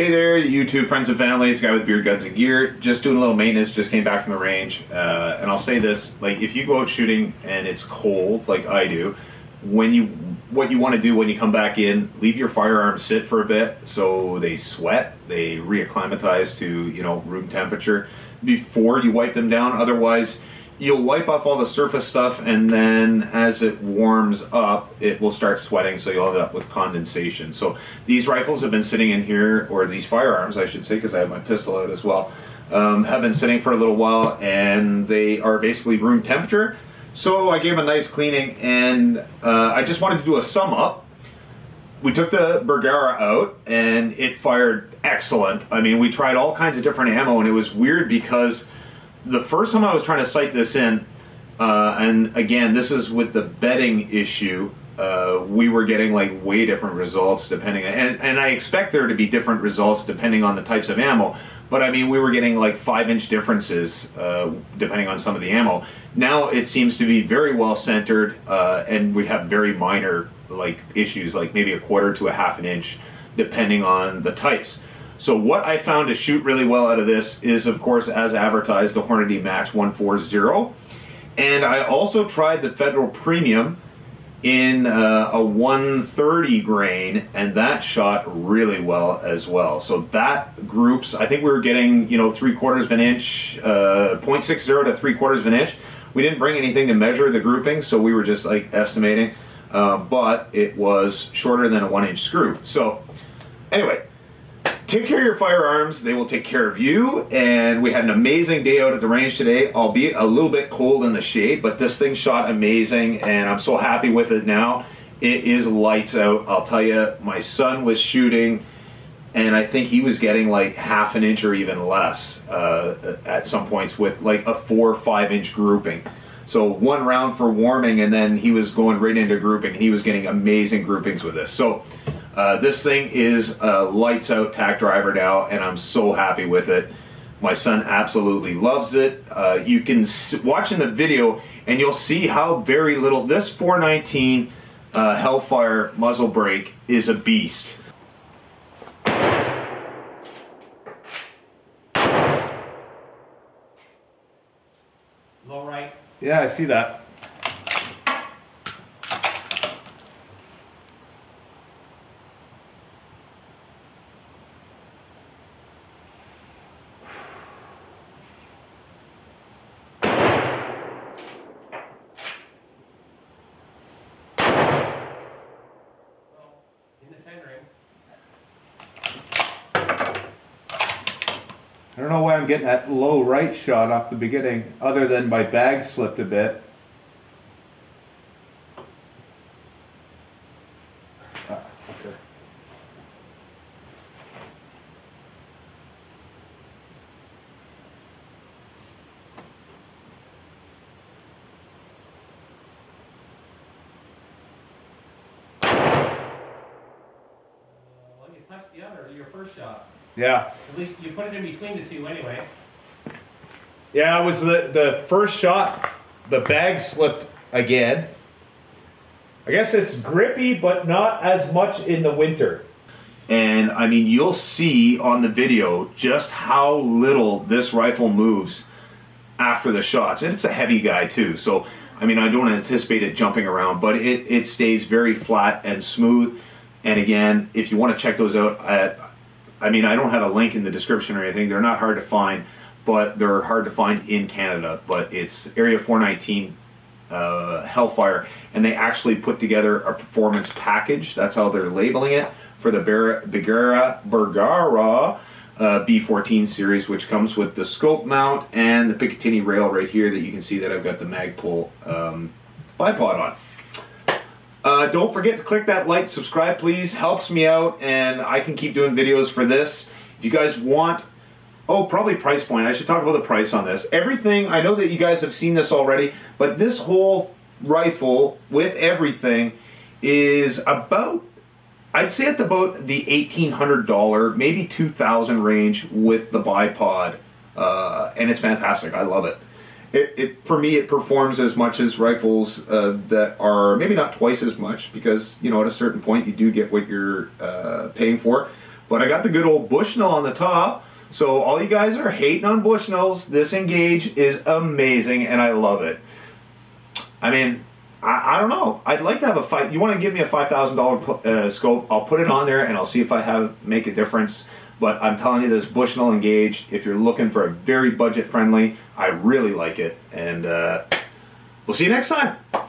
Hey there, YouTube friends and family. It's Guy with Beard, Guns, and Gear. Just doing a little maintenance, just came back from the range. And I'll say this, like, if you go out shooting and it's cold, like I do, what you want to do when you come back in, leave your firearms sit for a bit so they sweat, they reacclimatize to, you know, room temperature before you wipe them down. Otherwise, you'll wipe off all the surface stuff, and then as it warms up, it will start sweating, so you'll end up with condensation. So these rifles have been sitting in here, or these firearms, I should say, because I have my pistol out as well, have been sitting for a little while, and they are basically room temperature. So I gave them a nice cleaning, and I just wanted to do a sum up. We took the Bergara out, and it fired excellent. I mean, we tried all kinds of different ammo, and it was weird because the first time I was trying to sight this in, and again, this is with the bedding issue, we were getting like way different results depending, and I expect there to be different results depending on the types of ammo, but I mean, we were getting like 5-inch differences depending on some of the ammo. Now it seems to be very well centered, and we have very minor like issues, like maybe 1/4 to 1/2 an inch depending on the types. So what I found to shoot really well out of this is, of course, as advertised, the Hornady Match 140. And I also tried the Federal Premium in a 130 grain, and that shot really well as well. So that groups, I think we were getting, you know, 3/4 of an inch, 0.60 to 3/4 of an inch. We didn't bring anything to measure the grouping, so we were just like estimating, but it was shorter than a 1-inch screw. So anyway, take care of your firearms, they will take care of you, and we had an amazing day out at the range today, albeit a little bit cold in the shade, but this thing shot amazing, and I'm so happy with it now. It is lights out, I'll tell you. My son was shooting, and I think he was getting like 1/2 an inch or even less at some points with like a 4- or 5-inch grouping. So one round for warming, and then he was going right into grouping, and he was getting amazing groupings with this. So this thing is a lights out tack driver now, and I'm so happy with it. My son absolutely loves it. You can watch in the video and you'll see how very little this 419 Hellfire muzzle brake is a beast. Low right. Yeah, I see that. I don't know why I'm getting that low right shot off the beginning, other than my bag slipped a bit. Ah, okay. Well, you touched the other, your first shot. Yeah. At least you put it in between the two anyway. Yeah, it was the first shot, the bag slipped again. I guess it's grippy, but not as much in the winter. And I mean, you'll see on the video just how little this rifle moves after the shots. And it's a heavy guy too, so I mean, I don't anticipate it jumping around, but it stays very flat and smooth. And again, if you want to check those out at, I mean, I don't have a link in the description or anything. They're not hard to find, but they're hard to find in Canada. But it's Area 419 Hellfire, and they actually put together a performance package. That's how they're labeling it for the Bergara B14 series, which comes with the scope mount and the Picatinny rail right here that you can see that I've got the Magpul bipod on. Don't forget to click that like, subscribe please, helps me out, and I can keep doing videos for this. If you guys want, oh, probably price point, I should talk about the price on this. Everything, I know that you guys have seen this already, but this whole rifle with everything is about, I'd say it's about the $1,800, maybe $2,000 range with the bipod, and it's fantastic, I love it. For me, it performs as much as rifles that are maybe not twice as much, because, you know, at a certain point you do get what you're paying for, But I got the good old Bushnell on the top. So all you guys are hating on Bushnells, this Engage is amazing and I love it. I mean, I don't know. I'd like to have a fight. You want to give me a $5,000 scope, I'll put it on there and I'll see if I make a difference. But I'm telling you, this Bushnell Engage, if you're looking for a very budget friendly, I really like it. And we'll see you next time.